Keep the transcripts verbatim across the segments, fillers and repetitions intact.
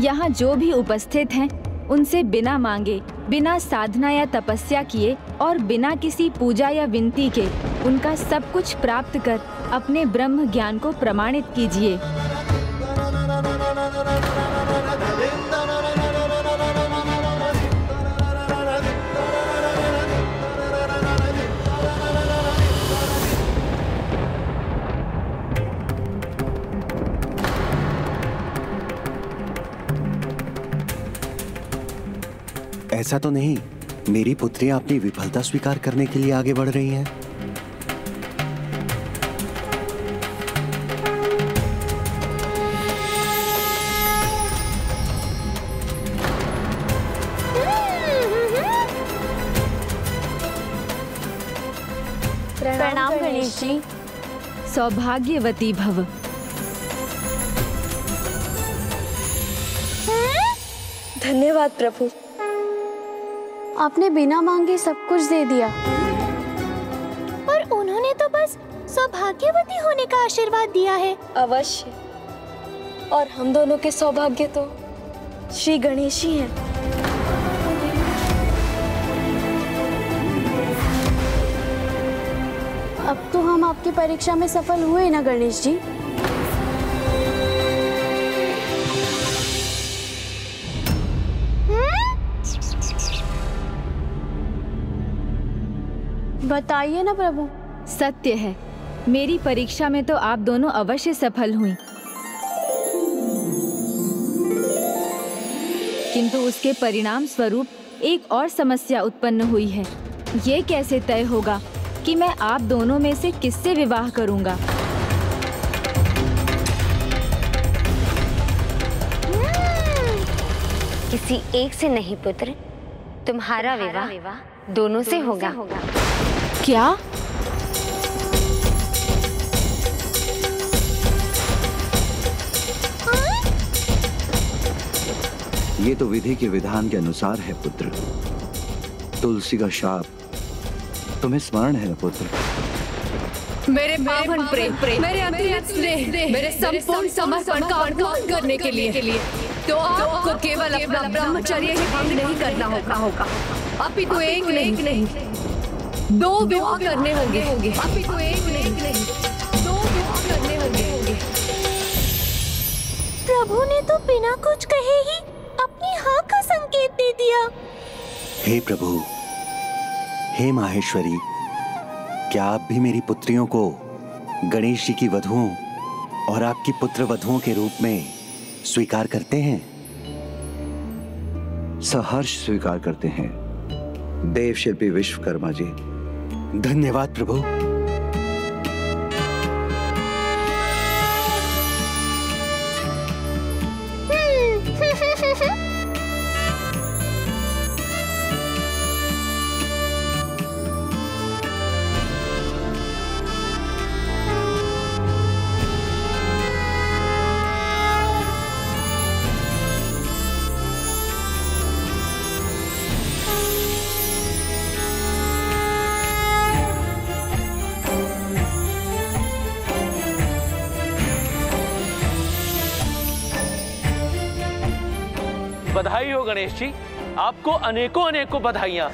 यहाँ जो भी उपस्थित हैं उनसे बिना मांगे, बिना साधना या तपस्या किए और बिना किसी पूजा या विनती के उनका सब कुछ प्राप्त कर अपने ब्रह्म ज्ञान को प्रमाणित कीजिए। ऐसा तो नहीं मेरी पुत्रियां अपनी विफलता स्वीकार करने के लिए आगे बढ़ रही हैं। प्रणाम गणेश जी। सौभाग्यवती भव। धन्यवाद प्रभु, आपने बिना मांगे सब कुछ दे दिया। और उन्होंने तो बस सौभाग्यवती होने का आशीर्वाद दिया है। अवश्य, और हम दोनों के सौभाग्य तो श्री गणेश ही हैं। अब तो हम आपकी परीक्षा में सफल हुए ना गणेश जी। बताइए ना प्रभु। सत्य है, मेरी परीक्षा में तो आप दोनों अवश्य सफल हुई, किंतु उसके परिणाम स्वरूप एक और समस्या उत्पन्न हुई है। ये कैसे तय होगा कि मैं आप दोनों में से किससे विवाह करूंगा? किसी एक से नहीं पुत्र, तुम्हारा विवाह दोनों से होगा। क्या? ये तो विधि के विधान के अनुसार है पुत्र। तुलसी का शाप तुम्हें स्मरण है पुत्र। मेरे पावन प्रेम, मेरे अतुल्य स्नेह, मेरे संपूर्ण समर्पण का अनुमान करने के लिए तो आपको केवल अपना ब्रह्मचर्य ही भंग नहीं करना होगा, अपितु एक नहीं दो विवाह करने होंगे। अभी तो एक नहीं, नहीं। दो विवाह करने होंगे। प्रभु ने तो बिना कुछ कहे ही अपनी हाँ का संकेत दे दिया। हे प्रभु, हे माहेश्वरी, क्या आप भी मेरी पुत्रियों को गणेश जी की वधुओं और आपकी पुत्र वधुओं के रूप में स्वीकार करते हैं? सहर्ष स्वीकार करते हैं देवशिल्पी विश्वकर्मा जी। धन्यवाद प्रभु। बधाई हो गणेश जी, आपको अनेकों अनेकों बधाइयाँ।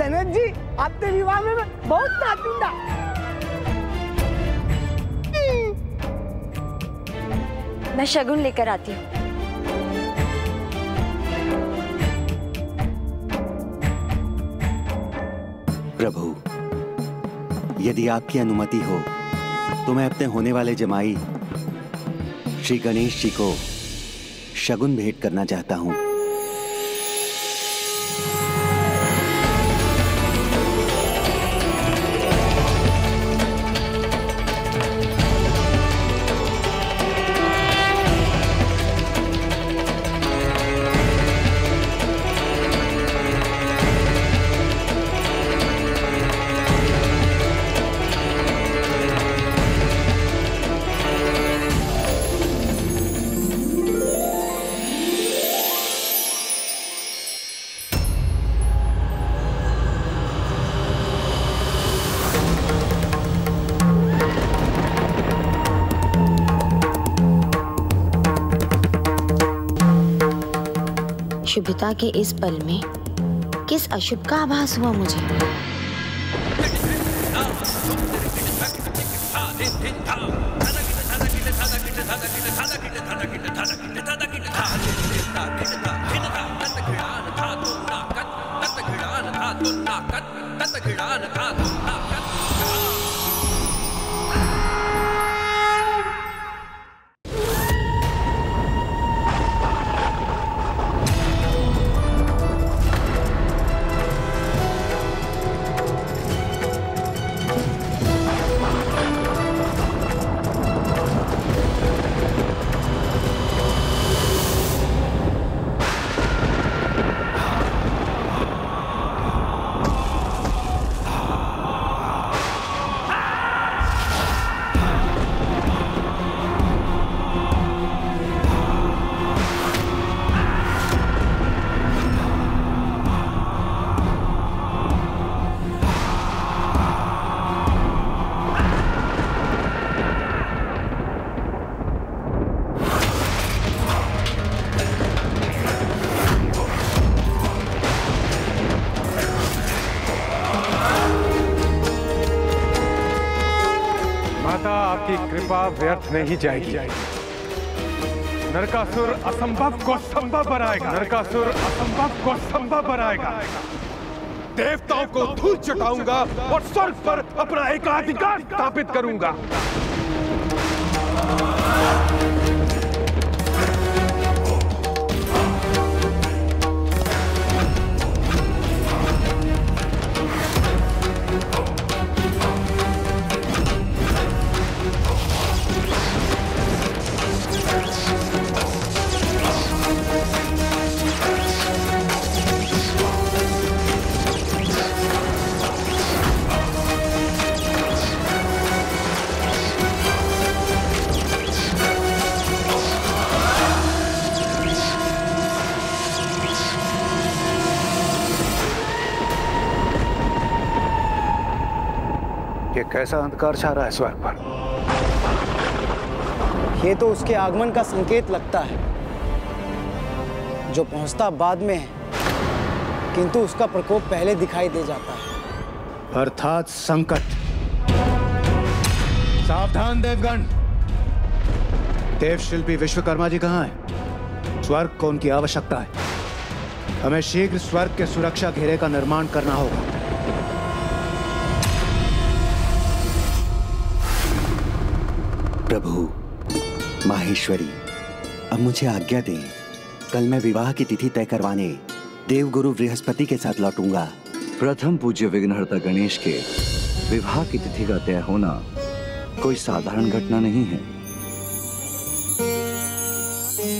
गणेश जी, आपके विवाह में मैं बहुत नाचूंगा। मैं शगुन लेकर आती हूँ। प्रभु, यदि आपकी अनुमति हो तो मैं अपने होने वाले जमाई श्री गणेश जी को शगुन भेंट करना चाहता हूँ। शुभता के इस पल में किस अशुभ का आभास हुआ मुझे। व्यर्थ नहीं जाएगी। नरकासुर असंभव को संभव बनाएगा। नरकासुर असंभव को संभव बनाएगा। देवताओं को धूल चटाऊंगा और स्वर्ग पर अपना एकाधिकार स्थापित करूंगा। कैसा अंधकार छा रहा है स्वर्ग पर। ये तो उसके आगमन का संकेत लगता है, जो पहुंचता बाद में है, किंतु उसका प्रकोप पहले दिखाई दे जाता है, अर्थात संकट। सावधान देवगण, देवशिल्पी विश्वकर्मा जी कहाँ हैं? स्वर्ग को उनकी आवश्यकता है। हमें शीघ्र स्वर्ग के सुरक्षा घेरे का निर्माण करना होगा। प्रभु माहेश्वरी, अब मुझे आज्ञा दें। कल मैं विवाह की तिथि तय करवाने देवगुरु बृहस्पति के साथ लौटूंगा। प्रथम पूज्य विघ्नहर्ता गणेश के विवाह की तिथि का तय होना कोई साधारण घटना नहीं है।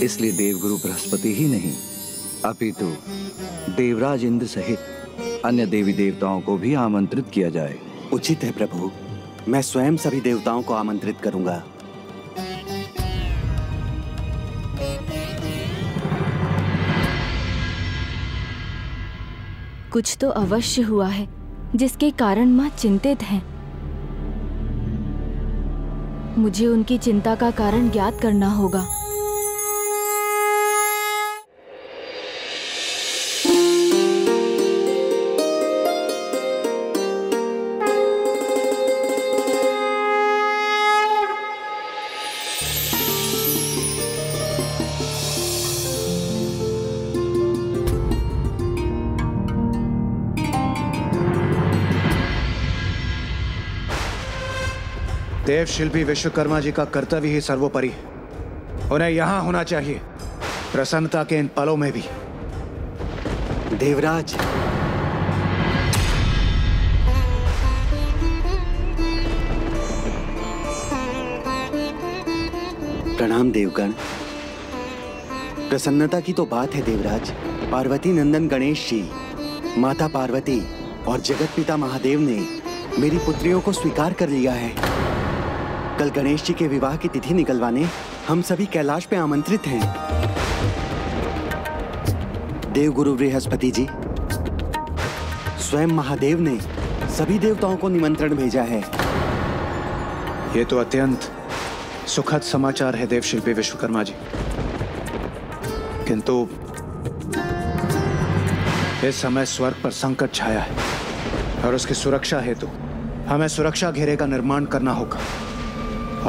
इसलिए देवगुरु बृहस्पति ही नहीं, अपितु देवराज इंद्र सहित अन्य देवी देवताओं को भी आमंत्रित किया जाए। उचित है प्रभु, मैं स्वयं सभी देवताओं को आमंत्रित करूंगा। कुछ तो अवश्य हुआ है जिसके कारण माँ चिंतित हैं। मुझे उनकी चिंता का कारण ज्ञात करना होगा। देवशिल्पी विश्वकर्मा जी का कर्तव्य ही सर्वोपरि है। उन्हें यहाँ होना चाहिए, प्रसन्नता के इन पलों में भी। देवराज, प्रणाम देवगण। प्रसन्नता की तो बात है देवराज, पार्वती नंदन गणेश जी, माता पार्वती और जगत पिता महादेव ने मेरी पुत्रियों को स्वीकार कर लिया है। कल गणेश जी के विवाह की तिथि निकलवाने हम सभी कैलाश पे आमंत्रित हैं। देवगुरु बृहस्पति जी, स्वयं महादेव ने सभी देवताओं को निमंत्रण भेजा है। ये तो अत्यंत सुखद समाचार है देवशिल्पी विश्वकर्मा जी, किंतु इस समय स्वर्ग पर संकट छाया है और उसकी सुरक्षा हेतु हमें सुरक्षा घेरे का निर्माण करना होगा,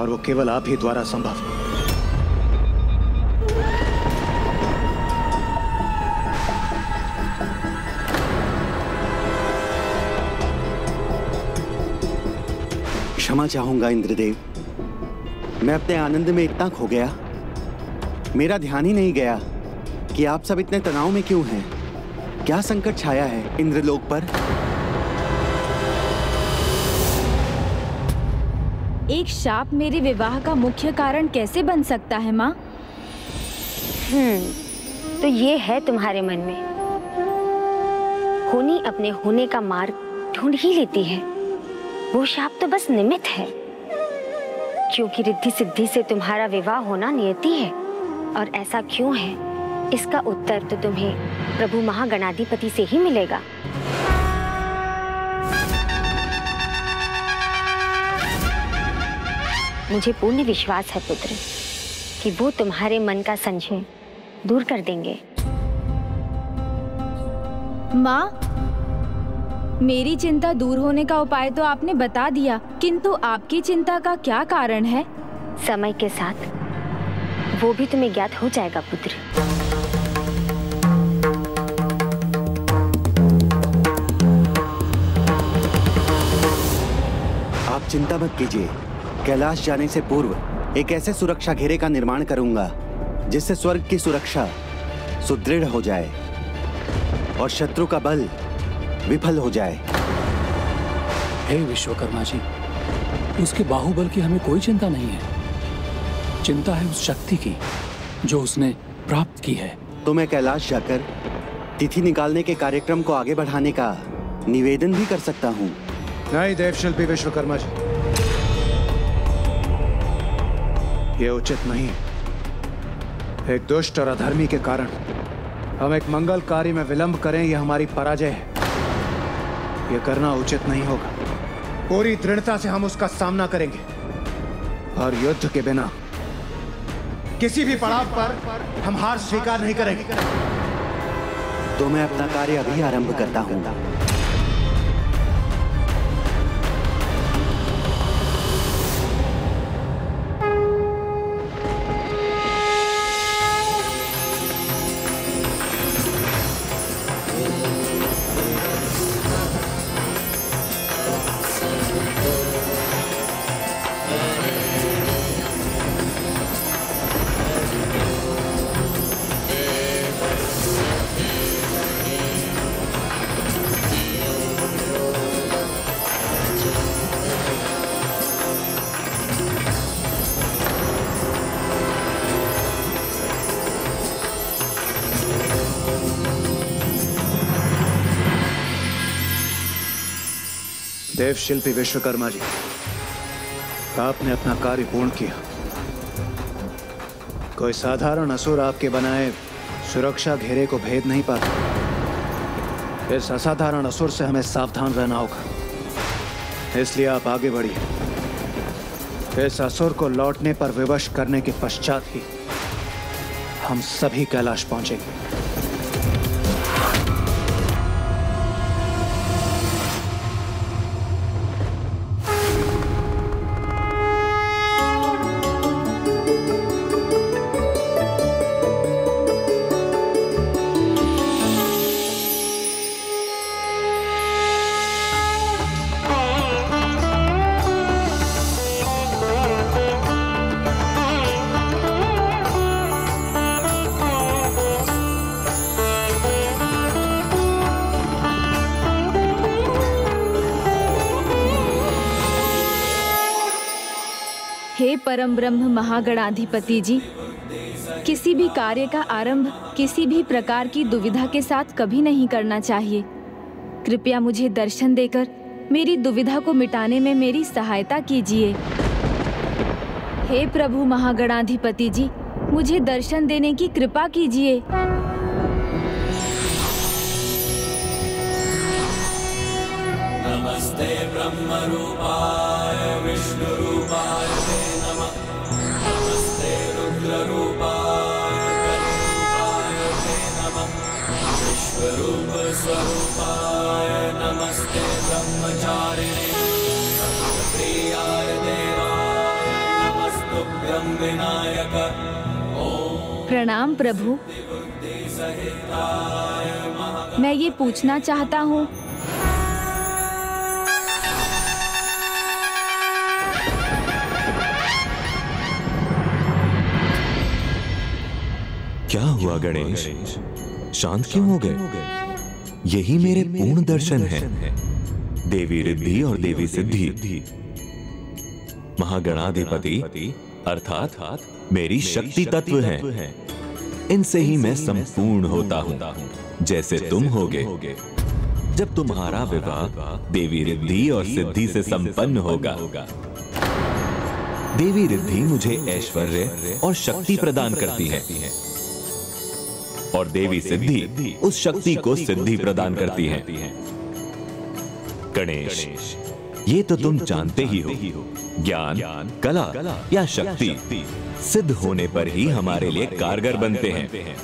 और वो केवल आप ही द्वारा संभव है। क्षमा चाहूंगा इंद्रदेव, मैं अपने आनंद में इतना खो गया, मेरा ध्यान ही नहीं गया कि आप सब इतने तनाव में क्यों हैं। क्या संकट छाया है इंद्रलोक पर? एक शाप मेरे विवाह का मुख्य कारण कैसे बन सकता है माँ? हम्म, तो ये है तुम्हारे मन में। होनी अपने होने का मार्ग ढूंढ ही लेती है। वो शाप तो बस निमित्त है, क्योंकि रिद्धि सिद्धि से तुम्हारा विवाह होना नियति है। और ऐसा क्यों है, इसका उत्तर तो तुम्हें प्रभु महागणाधिपति से ही मिलेगा। मुझे पूर्ण विश्वास है पुत्र कि वो तुम्हारे मन का संशय दूर कर देंगे। माँ, मेरी चिंता दूर होने का उपाय तो आपने बता दिया, किंतु आपकी चिंता का क्या कारण है? समय के साथ वो भी तुम्हें ज्ञात हो जाएगा पुत्र। आप चिंता मत कीजिए। कैलाश जाने से पूर्व एक ऐसे सुरक्षा घेरे का निर्माण करूंगा जिससे स्वर्ग की सुरक्षा सुदृढ़ हो जाए और शत्रु का बल विफल हो जाए। हे विश्वकर्मा जी, उसके बाहुबल की हमें कोई चिंता नहीं है, चिंता है उस शक्ति की जो उसने प्राप्त की है। तो मैं कैलाश जाकर तिथि निकालने के कार्यक्रम को आगे बढ़ाने का निवेदन भी कर सकता हूँ। नहीं देवशिल्पी विश्वकर्मा जी, ये उचित नहीं है। एक दुष्ट और अधर्मी के कारण हम एक मंगल कार्य में विलंब करें, यह हमारी पराजय है। ये करना उचित नहीं होगा। पूरी दृढ़ता से हम उसका सामना करेंगे और युद्ध के बिना किसी भी पड़ाव पर हम हार स्वीकार नहीं करेंगे। तो मैं अपना कार्य अभी आरंभ करता हूँ। देव शिल्पी विश्वकर्मा जी, आपने अपना कार्य पूर्ण किया। कोई साधारण असुर आपके बनाए सुरक्षा घेरे को भेद नहीं पाता। इस असाधारण असुर से हमें सावधान रहना होगा, इसलिए आप आगे बढ़िए। इस असुर को लौटने पर विवश करने के पश्चात ही हम सभी कैलाश पहुंचेंगे। परम ब्रह्म महागणाधिपति जी, किसी भी कार्य का आरंभ किसी भी प्रकार की दुविधा के साथ कभी नहीं करना चाहिए। कृपया मुझे दर्शन देकर मेरी दुविधा को मिटाने में मेरी सहायता कीजिए। हे प्रभु महागणाधिपति जी, मुझे दर्शन देने की कृपा कीजिए। नमस्ते ब्रह्म रूपाय विष्णु रूपाय रूपाय नमः, विश्वरूप स्वरूपाय नमस्ते ब्रह्मचारिणे प्रियाय देवाय नमस्तुभ्यं विनायक। प्रणाम प्रभु, मैं ये पूछना चाहता हूँ क्या हुआ गणेश, शांत क्यों हो गए? यही मेरे पूर्ण दर्शन है। देवी रिद्धि और देवी सिद्धि, महागणाधिपति अर्थात मेरी शक्ति तत्व हैं। इनसे ही मैं संपूर्ण होता हूँ, जैसे तुम होगे। जब तुम्हारा विवाह देवी रिद्धि और सिद्धि से संपन्न होगा, देवी रिद्धि मुझे ऐश्वर्य और शक्ति प्रदान करती है और देवी सिद्धि उस शक्ति को सिद्धि प्रदान करती है। गणेश, ये तो तुम जानते ही हो, ज्ञान, कला या शक्ति सिद्ध होने पर ही हमारे लिए कारगर बनते हैं।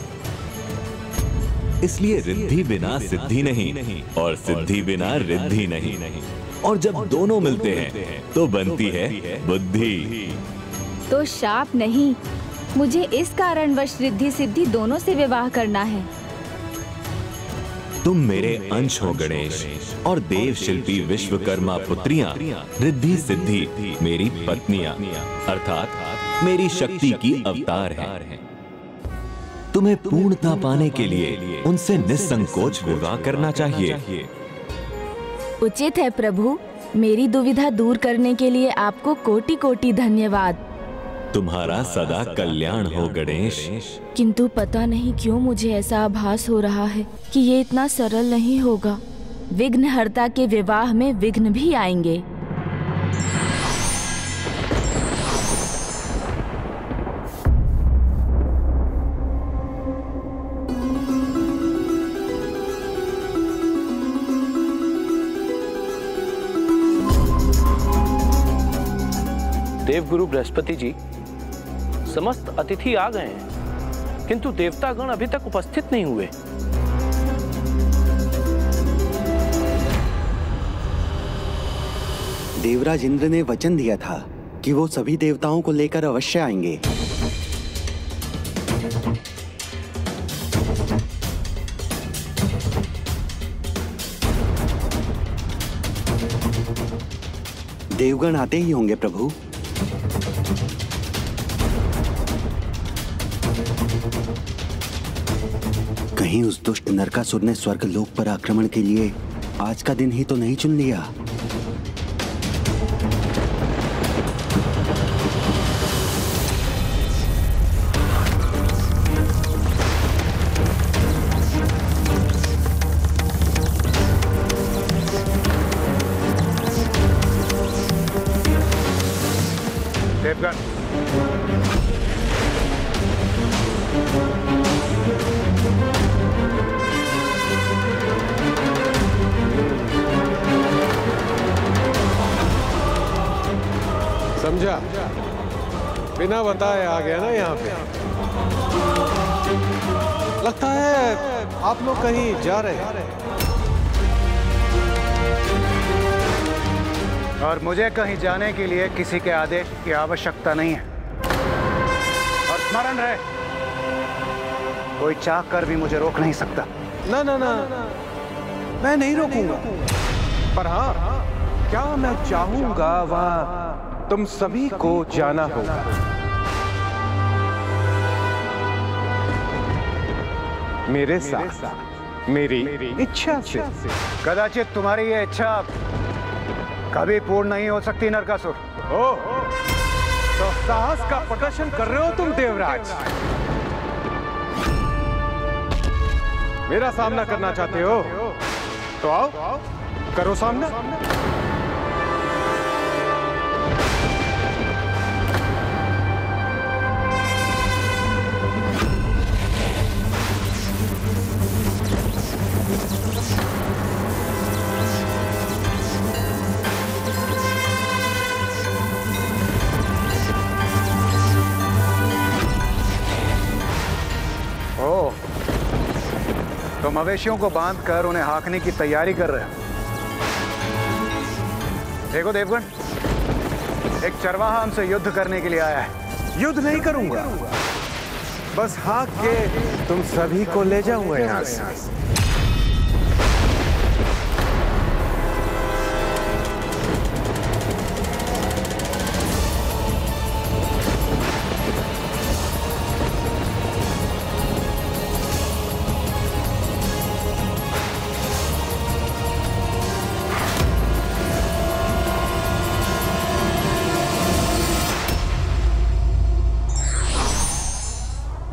इसलिए रिद्धि बिना सिद्धि नहीं और सिद्धि बिना रिद्धि नहीं, और जब दोनों मिलते हैं तो बनती है बुद्धि। तो शाप नहीं, मुझे इस कारणवश रिद्धि सिद्धि दोनों से विवाह करना है। तुम मेरे अंश हो गणेश, और देव शिल्पी विश्वकर्मा पुत्रियां रिद्धि सिद्धि मेरी पत्नियां, अर्थात मेरी शक्ति की अवतार हैं। तुम्हें पूर्णता पाने के लिए उनसे निसंकोच विवाह करना चाहिए। उचित है प्रभु, मेरी दुविधा दूर करने के लिए आपको कोटि कोटि धन्यवाद। तुम्हारा सदा कल्याण हो गणेश। किंतु पता नहीं क्यों मुझे ऐसा आभास हो रहा है कि ये इतना सरल नहीं होगा। विघ्नहर्ता के विवाह में विघ्न भी आएंगे। देवगुरु बृहस्पति जी, समस्त अतिथि आ गए हैं, किंतु देवतागण अभी तक उपस्थित नहीं हुए। देवराज इंद्र ने वचन दिया था कि वो सभी देवताओं को लेकर अवश्य आएंगे। देवगण आते ही होंगे प्रभु। कहीं उस दुष्ट नरकासुर ने स्वर्ग लोक पर आक्रमण के लिए आज का दिन ही तो नहीं चुन लिया। बिना बताए आ गया ना यहाँ पे। लगता है आप लोग कहीं जा रहे हैं और मुझे कहीं जाने के लिए किसी के आदेश की आवश्यकता नहीं है। और स्मरण रहे, कोई चाह कर भी मुझे रोक नहीं सकता। ना ना ना, मैं नहीं रोकूंगा। पर हाँ, क्या मैं चाहूंगा वहाँ तुम सभी को जाना होगा। मेरे साथ मेरी इच्छा से। कदाचित तुम्हारी ये इच्छा कभी पूर्ण नहीं हो सकती नरकासुर। ओ, तो साहस का प्रदर्शन कर रहे हो तुम देवराज। मेरा सामना करना चाहते हो तो आओ, करो सामना। मवेशियों को बांधकर उन्हें हाँकने की तैयारी कर रहे हैं। देखो देवगन, एक चरवाहा हमसे युद्ध करने के लिए आया है। युद्ध नहीं करूंगा, बस हाँक के तुम सभी को ले जाऊंगा यहाँ से।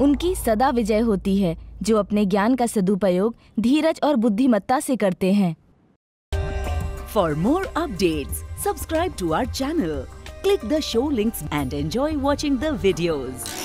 उनकी सदा विजय होती है जो अपने ज्ञान का सदुपयोग धीरज और बुद्धिमत्ता से करते हैं। For more updates subscribe to our channel, click the show links and enjoy watching the videos.